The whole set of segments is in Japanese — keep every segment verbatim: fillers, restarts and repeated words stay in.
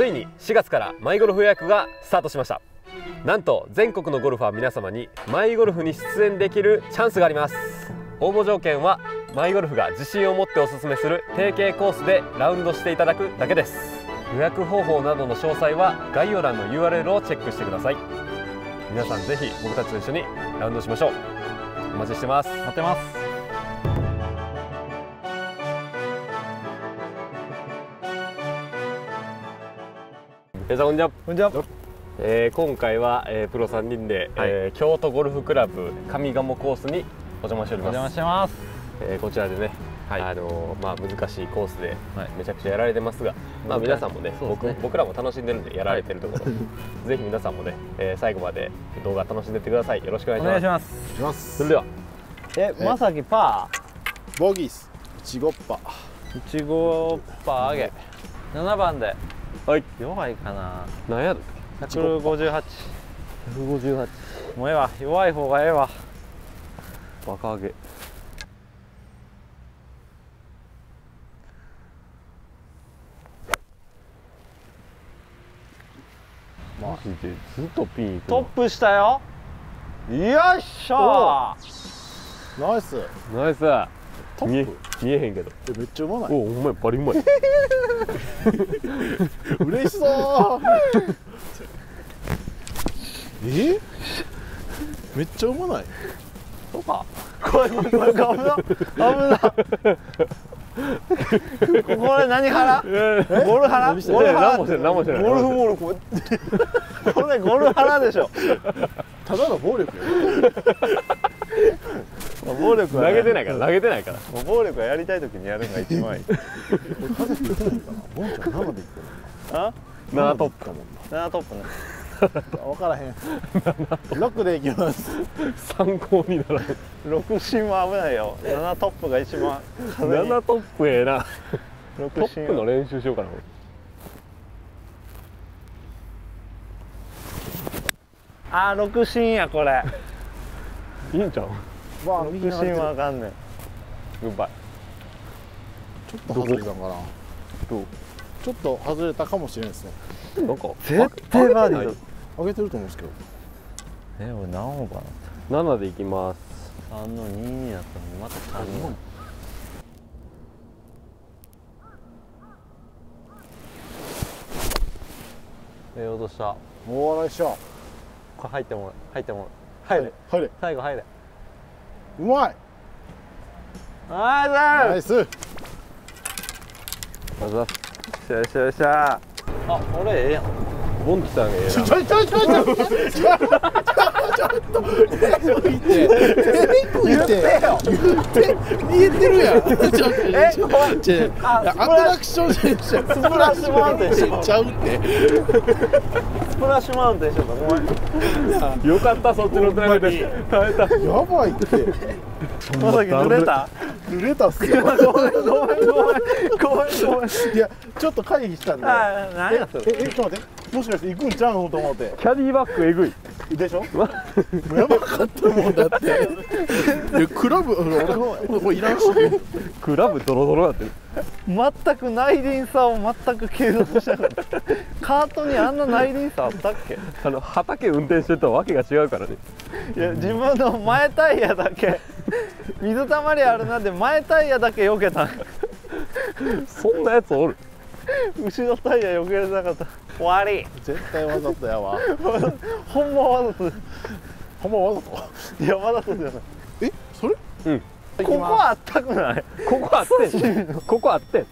ついにしがつからマイゴルフ予約がスタートしました。なんと全国のゴルファー皆様にマイゴルフに出演できるチャンスがあります。応募条件はマイゴルフが自信を持っておすすめする提携コースでラウンドしていただくだけです。予約方法などの詳細は概要欄の ユーアールエル をチェックしてください。皆さんぜひ僕たちと一緒にラウンドしましょう。お待ちしてます。待ってます。皆さんこんにちは。こんにちは。えー、今回は、えー、プロさんにんで、はい、えー、京都ゴルフクラブ上賀茂コースにお邪魔しております。お邪魔してます。えー、こちらでね、はい、あのー、まあ難しいコースでめちゃくちゃやられてますが、はい、まあ皆さんもね、僕、ね、僕らも楽しんでるんでやられてるところ、はい、ぜひ皆さんもね、えー、最後まで動画楽しんでってください。よろしくお願いします。お願いします。それでは、え、まさきパー、ボギース、いちごパー、いちごパー上げ、ななばんで、はい、弱いかな。なんやろ。ひゃくごじゅうはち。ひゃくごじゅうはち。もうええわ、弱い方がええわ。バカ上げ。マジでずっとピーク。トップしたよ。よっしゃー。ナイス。ナイス。トップ見えへんけど。え、めっちゃうまない。お、お前バリうまい。嬉しそう。え？めっちゃうまない。そうか。これ危ない危ない。これ何腹？ゴル腹？ゴル腹？ゴルゴルこれ。これゴル腹でしょ。ただの暴力よ。暴力は投げてないから投げてないから。暴力はやりたいときにやるのが一番いい。カズキ打てないかな。ボンちゃん生でいってるの。あ？ななトップかもんな。ななトップね。分からへん。ろくでいきます。参考にならない。ろく進も危ないよ。ななトップが一番。ななトップええな。トップの練習しようかな。あーろく進やこれ。いいんちゃう？まあ右進はあかんねん。グッバイ。ちょっと外れたんかな。どう？ちょっと外れたかもしれないですね。なんか絶対バーディー上げてると思うんですけど。え、俺何本かな。ななでいきます。三の二になったのまた三の。え、落とした。もう笑いした。これ入ってもらう。入ってもらう。入れ。入れ。最後入れ。うまい。ナイス。ナイス。あざ。しゃしゃしゃ。あ、俺ええやん。ボンキさんがええやん。ちょちょちょちょちょ。ちょっと。言って。言ってよ。言って。見えてるやん。え、ちょっと。え、アトラクションでしょ。スプラッシュマウンテンしちゃうって。スプラッシュマウンテンしちゃった。よかったそっちのタイミング。耐えた。やばいって。まさき濡れた？濡れたっすよ。ごめんごめんごめんごめんごめん。いやちょっと回避したんで。何やそれ。ええちょっと待って。もしかして行くんちゃうのと思って。キャディバッグえぐい。でしょ？やばかったもんだって。えクラブ俺もいらんし。クラブドロドロだって。全く内輪差を全く継続したから。カートにあんな内輪差あったっけ？あの畑運転してたわけが違うからね。いや自分の前タイヤだけ。水たまりあるなんで前タイヤだけ避けたそんなやつおる後ろタイヤ避けれなかった終わり絶対わざとやわほんまわざとほんまわざといやわざとじゃないえそれうんここはあったくないここあってここあって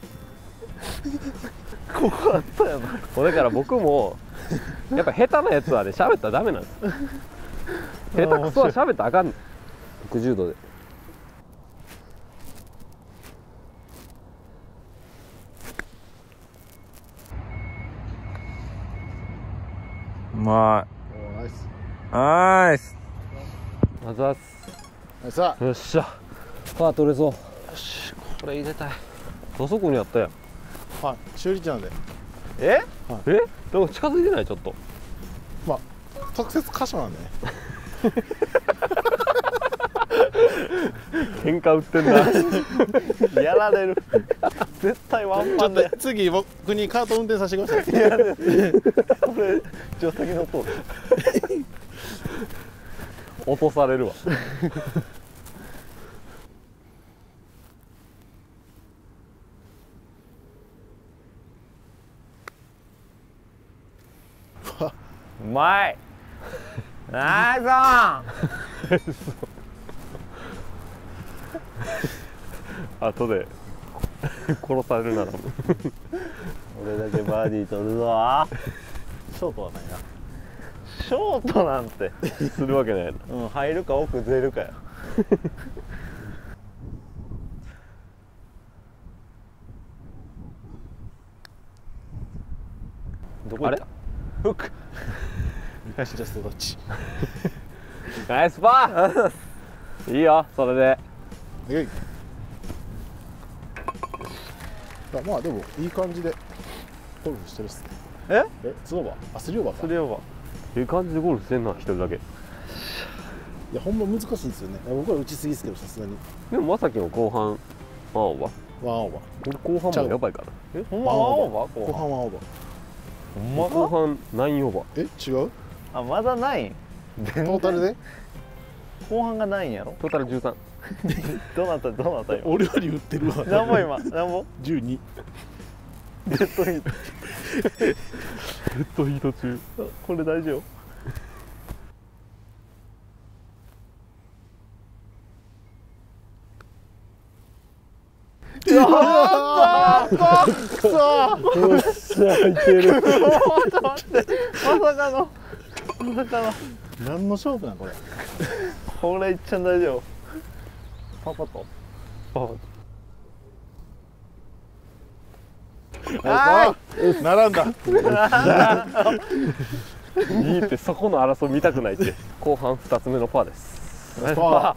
ここあったやなだから僕もやっぱ下手なやつはね喋ったらダメなんです下手くそは喋ったらあかんねんろくじゅうどでうまい。ナイス。ナイス。あざっす。よっしゃ。パー取れそう。よし、これ入れたい。あそこにあったやん。はい、修理ちゃんで。え？え？なんか近づいてないちょっと。まあ、直接箇所なんでね。喧嘩売ってんだ。やられる。絶対ワンパンで。次僕にカート運転させてください。やられる。これ助手席の音。落とされるわ。うまい。ナイスオン。後で殺されるなら俺だけバーディー取るぞ。ショートはないな。ショートなんてするわけないな。うん、入るか奥出るかや。どこ行った？フック。ナイスパー。いいよ、それで。まあでもいい感じでゴルフしてるっすね。え？え、スリーオーバー。あ、スリーオーバーか。スリーオーバー。いい感じでゴルフしてんな、一人だけ。いや、ほんま難しいんですよね。僕ら打ちすぎですけど、さすがに。でもまさきも後半ワンオーバー。ワンオーバー。後半もやばいから。え、ほんまワンオーバー？後半ワンオーバー。後半ナインオーバー。え、違う？あ、まだナイン。トータルで後半がナインやろ。トータルじゅうさん。どうなったどうなったよ。俺より打ってるわ。何ぼ今何ぼじゅうに。デッドヒート。デッドヒート中。これ大事よ。やったー。くそー。よっしゃ、入ってる。ちょっと待って、まさかのまさかの何の勝負なんこれ。これいっちゃん大丈夫。パパとパパとあー、並んだ。いいって、そこの争い見たくないって。後半ふたつめのパーです。あ、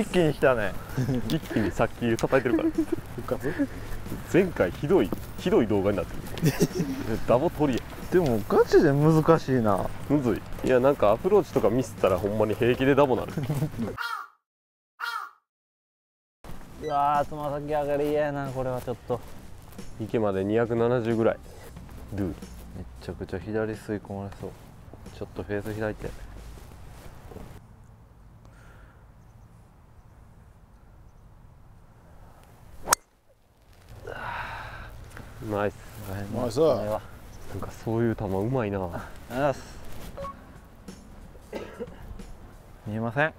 一気に来たね。一気にさっき叩いてるから。復活？前回ひどいひどい動画になってる。ダボ取りや。でもガチで難しいな。むずい。いや、なんかアプローチとかミスったらほんまに平気でダボなる。うわー、つま先上がり嫌やな。これはちょっと池までにひゃくななじゅうぐらい。ドゥめちゃくちゃ左吸い込まれそう。ちょっとフェース開いて。ナイス。ナイス。なんかそういう球うまいな。ナイス。見えません。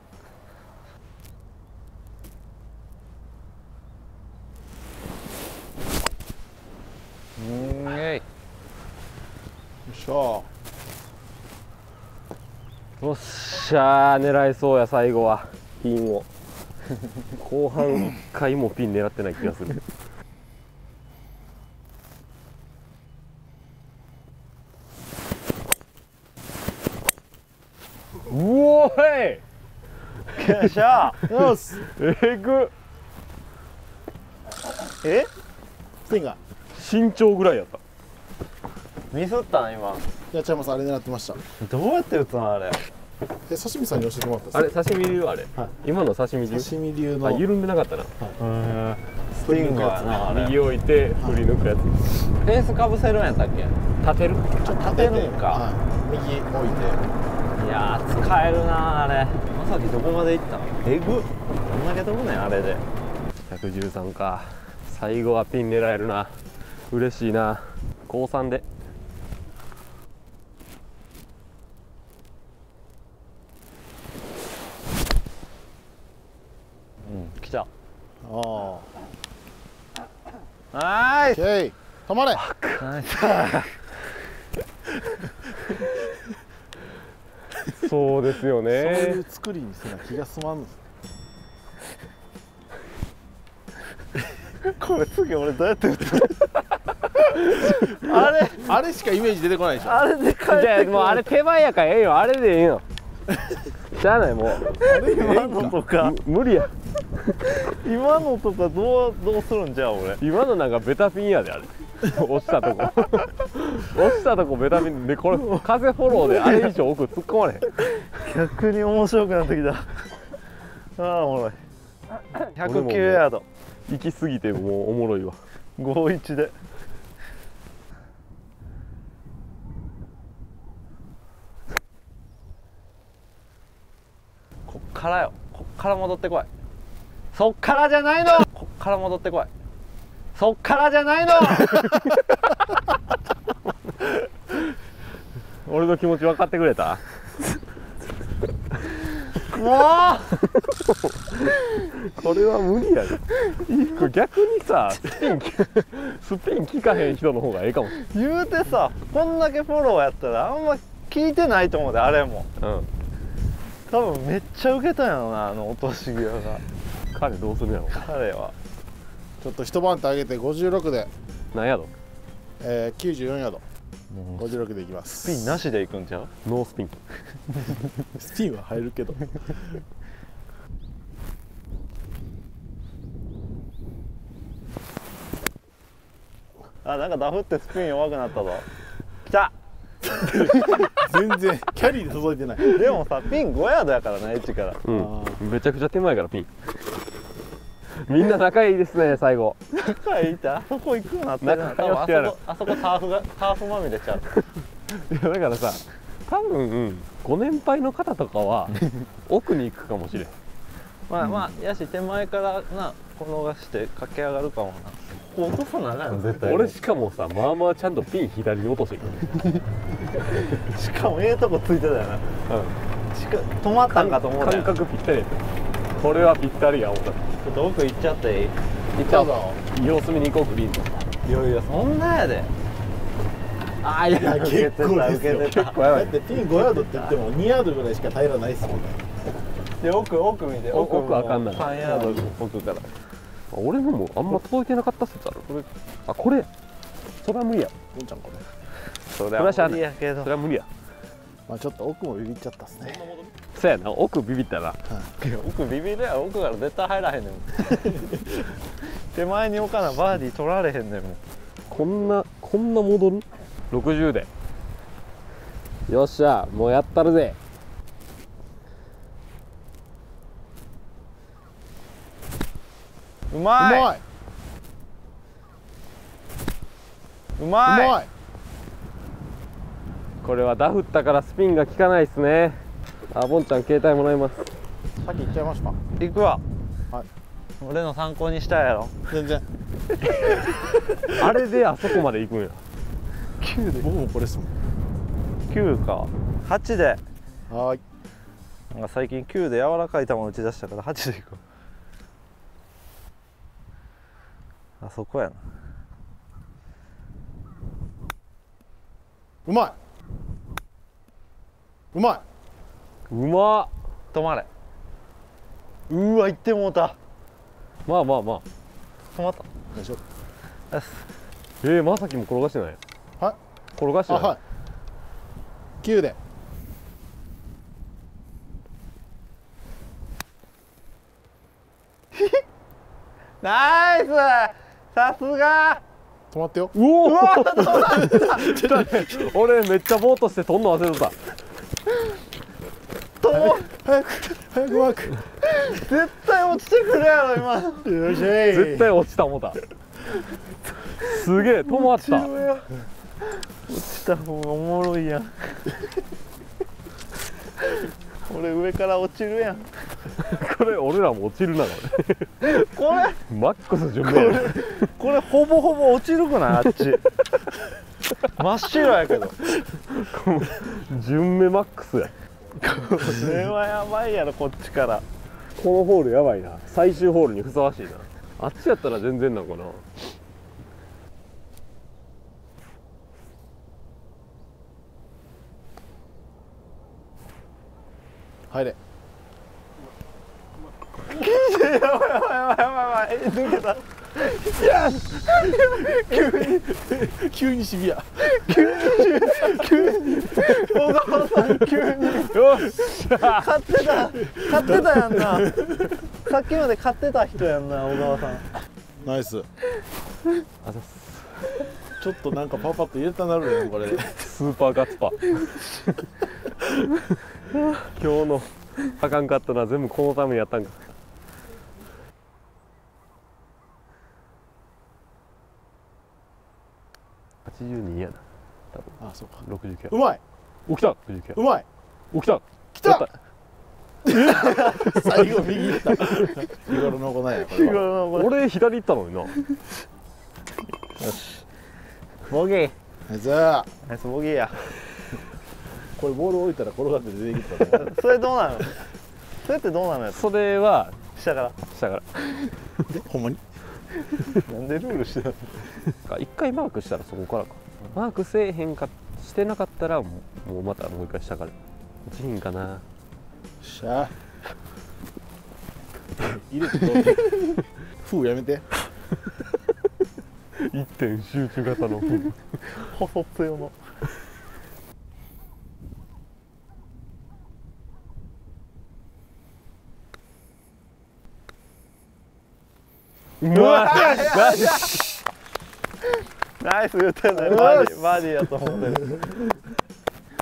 うん、えい。よっしゃー。よっしゃー、狙いそうや、最後は。ピンを。後半一回もピン狙ってない気がする。おーい、よっしゃー。よし、えぐ。え、スティンガー身長ぐらいやった。ミスったな今。いや、ちゃいます。あれ狙ってました。どうやって打つのあれ。え、刺身さんに教えてもらったんですか。あれ刺身流。あれ、はい、今の刺身流。刺身流の、あ、緩んでなかったな、はい、スティンガーやな。右置いて振り抜くやつ、はい、フェースかぶせるんやったっけ。立てる、ちょっと立てるんか、はい、右置いて。いやー、使えるなあれ。まさきどこまで行ったの。えぐっ。どんだけ飛ぶねんあれで。ひゃくじゅうさんか。最後はピン狙えるな。嬉しいな。高さんで。うん、来た。ああ。はーい。オッケー。止まれ。ナイス。そうですよね。そういう作りにする気が済まんの。これ次俺どうやって打つの。あれあれしかイメージ出てこないでしょ。あれで帰ってくる。じゃあもうあれ手前やからええよ。あれでええよ。しゃあない。もう今のとか無理や。今のとかどうどうするんじゃあ俺。今のなんかベタピンやであれ。落ちたとこ落ちたとこベタピンで、これ風フォローであれ以上奥突っ込まれへん。逆に面白くなってきた。ああおもろい。ひゃくきゅうヤード行き過ぎてもうおもろいわ。ごたいいちでこっからよ。こっから戻ってこい。そっからじゃないの。こっから戻ってこい。そっからじゃないの。俺の気持ち分かってくれた？もうこれは無理やで。これ逆にさ、スピンスピン聞かへん人の方がええかも。言うてさ、こんだけフォローやったらあんま聞いてないと思うで、あれも。うん、多分めっちゃウケたんやろな、あの落とし際が。彼どうするんやろ。彼はちょっと一晩と上げてごじゅうろくで何ヤード、えー、きゅうじゅうよんヤード、ごじゅうろくでいきます。スピンなしでいくんちゃう？ノースピン。スピンは入るけど。あ、なんかダフってスピン弱くなったぞ。きた。全然キャリーで届いてない。でもさ、ピンごヤードやからな、エッジから。うん、めちゃくちゃ手前からピン。みんな仲いいですね、最後。仲いいって、あそこ行くようになってるな。多分あそこ、あそこターフが、ターフまみれちゃう。いやだからさ、多分ご年配の方とかは奥に行くかもしれん。まあまあ、やし手前からな転がして駆け上がるかもな。ここ落とさなあかん、絶対。俺しかもさ、まあまあちゃんとピン左に落としてく。しかもええとこついてたよな。うん、止まったんかと思う。感覚ぴったりやった。これはぴったりや、思った。ちょっと奥行っちゃっていい？行っちゃうぞ。様子見に行こう、グリーンの。いやいや、そんなやで。ああ、いや、結構ですよ。結構やばい。だってピンごヤードって言ってもにヤードぐらいしか平らないっすもんね。で、奥、奥見て、奥、奥あかんない。さんヤード奥から。俺のもあんま届いてなかったっすよ。これ、あ、これ。それは無理や。どんちゃんこれ。それは無理やけど。それは無理や。まあちょっと奥もビビっちゃったっすね。そうやな、奥ビビったら、奥ビビるやろ。奥から絶対入らへんねん。手前に置かなバーディー取られへんねんもん。こんなこんな戻る。ろくじゅうでよっしゃ、もうやったるぜ。うまいうまいうまいうまい。これはダフったからスピンが効かないですね。あ、ボンちゃん携帯もらいます。さっき行っちゃいました。行くわ、はい、俺の参考にしたいやろ。全然。あれであそこまで行くんや。きゅうで僕もこれっすもん。きゅうかはちで。はい、なんか最近きゅうで柔らかい球打ち出したからはちで行く。あそこやな。うまいうまいうまっ。止まれ。うわ、行ってもうた。まあまあまあ止まった。大丈夫です。えー、まさきも転がしてない。はい、転がしてない。はい、きゅうでナイス。さすが。止まってよ。うおー、俺めっちゃボーっとして飛んの忘れてた。早く早くワーク。絶対落ちてくるやろ今。よし、絶対落ちた思った。すげえ、止まった。落ちた方がおもろいやん。俺上から落ちるやん。これ俺らも落ちるな。これこれマックス準備。これこれほぼほぼ落ちるくない？あっち真っ白やけど。順目マックスや。これはやばいやろ、こっちから。このホールやばいな。最終ホールにふさわしいな。あっちやったら全然なのかな。入れ。やばいやばいやばいやばいやばい。抜けた。急に急にシビア。急に急に小川さん、急に。よっしゃ。買ってた買ってたやんな。さっきまで買ってた人やんな、小川さん。ナイス。あざっす。ちょっとなんかパパッと入れたなるやんこれ。スーパーガッツパ。今日のあかんかったのは全部このためにやったんか。はちじゅうにやな多分。ああそうか、ろくじゅうきゅうや。うまい、起きた。ろくじゅうきゅうや。うまい、起きた。来た。最後右行った。日頃の行いやこれは。俺左行ったのにな。よしボギー。ナイスナイスボギーや。これボール置いたら転がって出てきたらそれどうなの、それってどうなのやつ。それは下から下からほんまになんでルールしてたの。一回マークしたらそこからか。マークせえへんかしてなかったらもう、もうまたもう一回下から落ちひんかな。しゃあ入れてこうフーやめて一点集中型のフー細っつよの。うわマジナイス言ってんのよ。マジマジやと思ってる。あり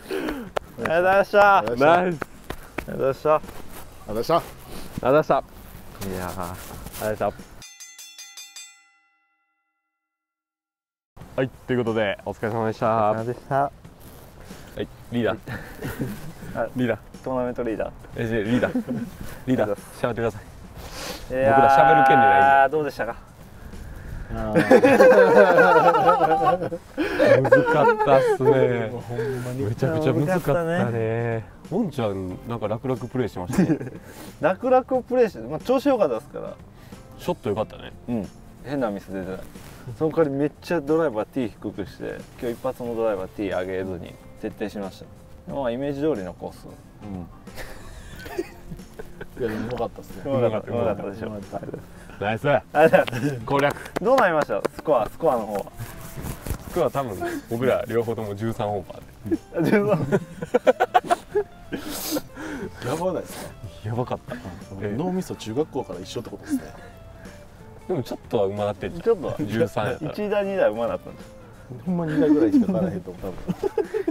がとうございました。ナイス。ありがとうございました。ありがとうございました。ありがとうございました。いやーありがとうございました。はい、ということでお疲れ様でした。お疲れ様でした。はいリーダーリーダートーナメントリーダーえじリーダーリーダーしゃべってください。僕らしゃべる権利ないんで。ああどうでしたか。難かったっすね。ほんまにめちゃくちゃ難かったね。もんちゃんなんか楽々プレーしてましたね。楽々プレーして、まあ調子良かったですから。ショット良かったね。うん。変なミス出てない。その代わりめっちゃドライバーティー低くして、今日一発もドライバーティー上げずに徹底しました。まあイメージ通りのコース。うん。いや、うまかったですね。うまかった、うまかったでしょ。ナイス。攻略。どうなりました、スコア、スコアの方は。スコア、多分、僕ら両方ともじゅうさんオーバーで。やばないですか。やばかった。脳みそ中学校から一緒ってことですね。でも、ちょっとは馬なって。ちょっとはじゅうさん。一台、二台馬なったんです。ほんまにだいぐらいしか買わないと思う。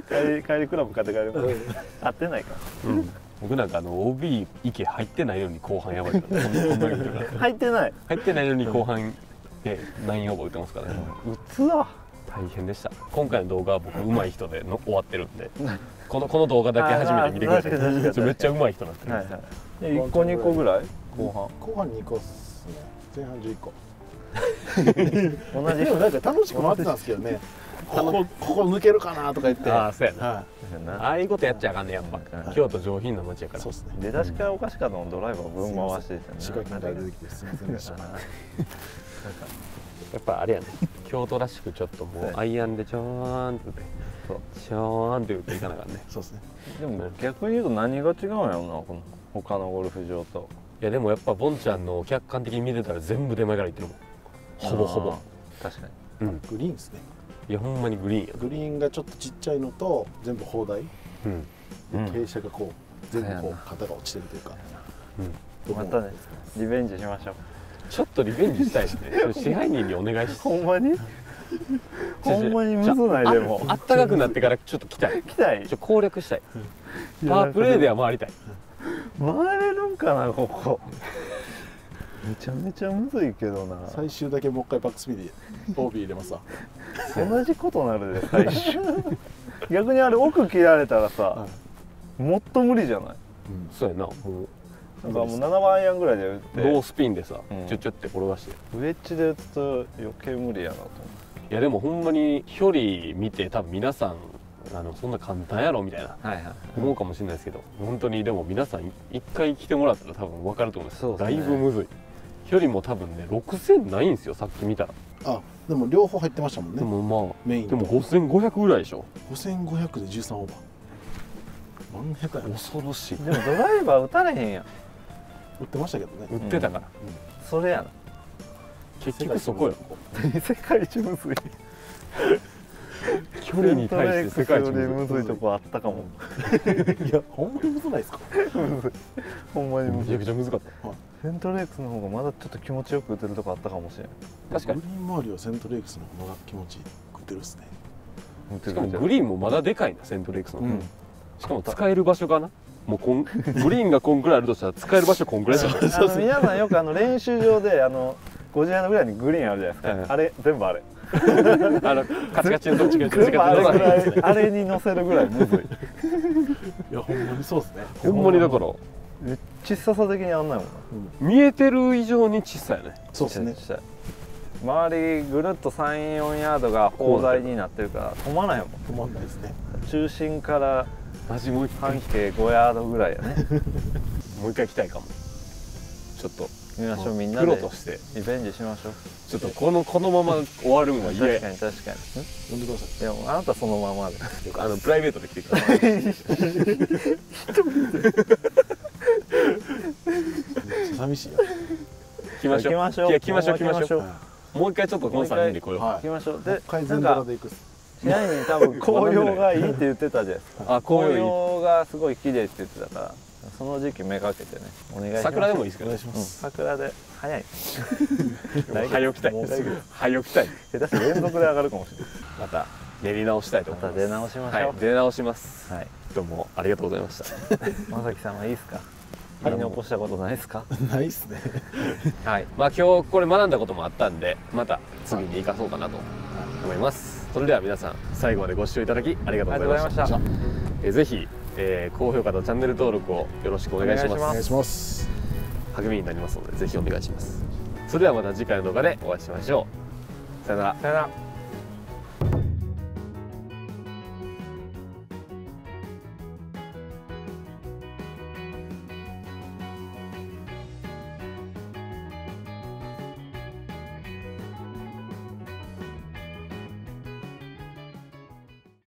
帰り、帰りクラブ買って帰る。合ってないか。僕なんかあの オービー 池入ってないのに後半やばいから入ってない入ってないのに後半できゅうオーバー打ってますからね。うつわ大変でした。今回の動画は僕うまい人での終わってるんで、このこの動画だけ初めて見てください。めっちゃうまい人になってます。いっこにこぐらい後半後半にこっすね。前半じゅういっこ同じ。でもなんか楽しく回ってたんですけどね。ここここ抜けるかなとか言って。ああそうやな。ああいうことやっちゃあかんねやっぱ。京都上品な街やから。そうですね。出だしからおかしかったのドライバー分回してですね。仕掛けから出てきてすみませんでした。やっぱあれやね。京都らしくちょっともうアイアンでちょーんってちょーんって打っていかなかったね。そうですね。でも逆に言うと何が違うんやろなこの他のゴルフ場と。いやでもやっぱボンちゃんの客観的に見てたら全部出前から行ってるもん。ほぼほぼ。確かに。グリーンですね。いやほんまにグリーンや。グリーンがちょっとちっちゃいのと全部砲台、傾斜がこう全部こう肩が落ちてるというか。またねリベンジしましょう。ちょっとリベンジしたいですね。支配人にお願いして。ほんまにほんまにむずない。でもあったかくなってからちょっと来たい来たい。攻略したい。パープレーでは回りたい。回れるんかなここ。めちゃめちゃむずいけどな。最終だけもう一回バックスピンで オービー 入れますわ。同じことなるで最終。逆にあれ奥切られたらさ、もっと無理じゃない。そうやな。なんかもうななばんアイアンぐらいで打ってロースピンでさちょちょって転がしてウエッジで打つと余計無理やなと思う。いやでもほんまに距離見て多分皆さんあのそんな簡単やろみたいな思うかもしれないですけど、本当にでも皆さん一回来てもらったら多分分かると思うんですけど、だいぶむずい。距離も多分ねろくせんないんですよさっき見たら。あでも両方入ってましたもんね。でもまあメインでもごせんごひゃくぐらいでしょ。ごせんごひゃくでじゅうさんオーバー何百や。恐ろしい。でもドライバー打たれへんやん。打ってましたけどね。打ってたから、うん、それやな結局そこよ。世界一むずい。距離に対して世界一むずいとこあったかも。いやほんまにむずないですか。ほんまにむずい。めちゃくちゃむずかった。セントレイクスの方がまだちょっと気持ちよく打てるとこあったかもしれない。確かにグリーン周りはセントレイクスの方が気持ちよく打てるっすね。しかもグリーンもまだでかいなセントレイクスの方。しかも使える場所かな。もうこんグリーンがこんくらいあるとしたら使える場所こんくらいだ。皆さんよくあの練習場であのごじはんぐらいにグリーンあるじゃないですか。あれ全部あれあのカチカチのどっちかにあれに乗せるぐらいむずい。いやほんまにそうですね。ほんまにだから小ささ的にあんないもんな。見えてる以上に小さいね。そうですね。周りぐるっとさん、よんヤードが砲台になってるから止まないもん。止まんないですね。中心から半径ごヤードぐらいやね。もう一回来たいかも。ちょっと見ましょう、みんなでリベンジしましょう。ちょっとこのこのまま終わるのは嫌や。確かに確かに。飲んでください。いやあなたそのままで。あのプライベートで来てください。めっちゃ寂しいよ。来ましょう。来ましょう。いや来ましょう来ましょう。もう一回ちょっとこのさんにんで来よう。来ましょう。でなんかちなみに多分紅葉がいいって言ってたじゃん。あ紅葉がすごい綺麗って言ってたから。その時期めがけてね、お願いします。桜でもいいですか。お願いします。桜で早い。早起きたい。早起きたい。下手す連続で上がるかもしれない。また練り直したいと思います。また出直しましょう。出直します。はい。どうもありがとうございました。まさきさんはいいですか。やり残したことないですか。ないですね。はい。まあ今日これ学んだこともあったんで、また次に生かそうかなと思います。それでは皆さん最後までご視聴いただきありがとうございました。えぜひ。えー、高評価とチャンネル登録をよろしくお願いします。励みになりますのでぜひお願いします。それではまた次回の動画でお会いしましょう。さよなら。さよなら。